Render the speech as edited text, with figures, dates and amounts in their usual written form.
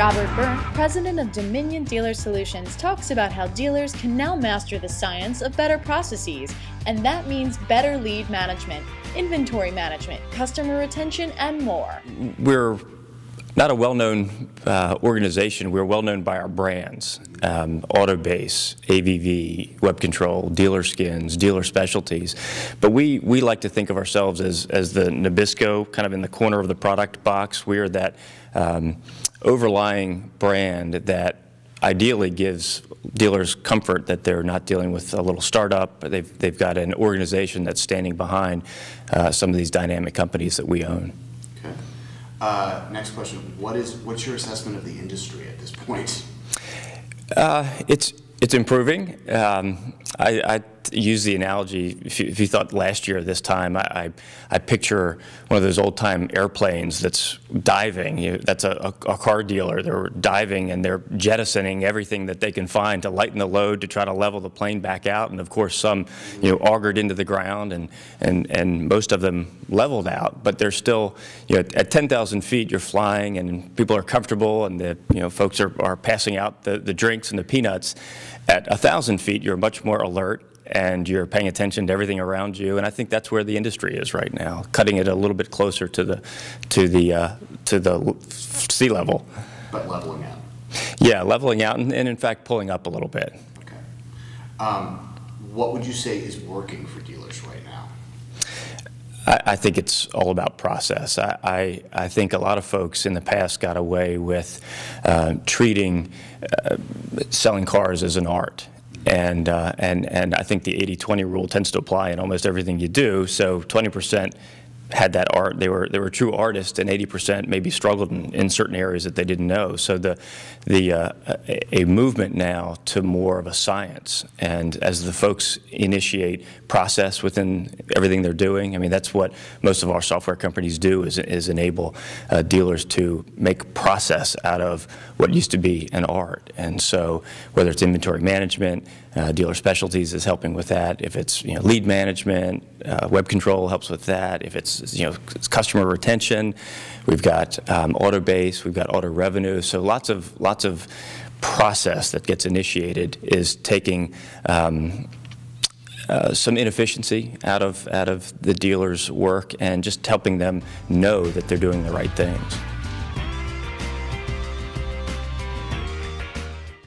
Robert Byrne, president of Dominion Dealer Solutions, talks about how dealers can now master the science of better processes, and that means better lead management, inventory management, customer retention, and more. We're not a well-known organization. We're well-known by our brands, AutoBase, AVV, WebControl, Dealer Skins, Dealer Specialties. But we like to think of ourselves as the Nabisco, kind of in the corner of the product box. We are that overlying brand that ideally gives dealers comfort that they're not dealing with a little startup. They've got an organization that's standing behind some of these dynamic companies that we own. Okay. Next question: what's your assessment of the industry at this point? It's improving. I use the analogy, if you thought last year this time, I picture one of those old-time airplanes that's diving. That's a car dealer. They're diving and they're jettisoning everything that they can find to lighten the load to try to level the plane back out. And of course, some augured into the ground, and most of them leveled out. But they're still, at 10,000 feet, you're flying, and people are comfortable, and the folks are passing out the drinks and the peanuts. At 1,000 feet, you're much more alert, and you're paying attention to everything around you, and I think that's where the industry is right now, cutting it a little bit closer to the sea level. But leveling out. Yeah, leveling out, and in fact pulling up a little bit. Okay. What would you say is working for dealers right now? I think it's all about process. I think a lot of folks in the past got away with treating selling cars as an art. And I think the 80-20 rule tends to apply in almost everything you do. So 20% had that art; they were true artists, and 80% maybe struggled in certain areas that they didn't know. So a movement now to more of a science, and as the folks initiate process within everything they're doing. I mean, that's what most of our software companies do: is enable dealers to make process out of what used to be an art. And so whether it's inventory management, Dealer Specialties is helping with that. If it's lead management, WebControl helps with that. If it's it's customer retention, we've got AutoBase, we've got Auto Revenue. So lots of process that gets initiated is taking some inefficiency out of the dealer's work and just helping them know that they're doing the right things.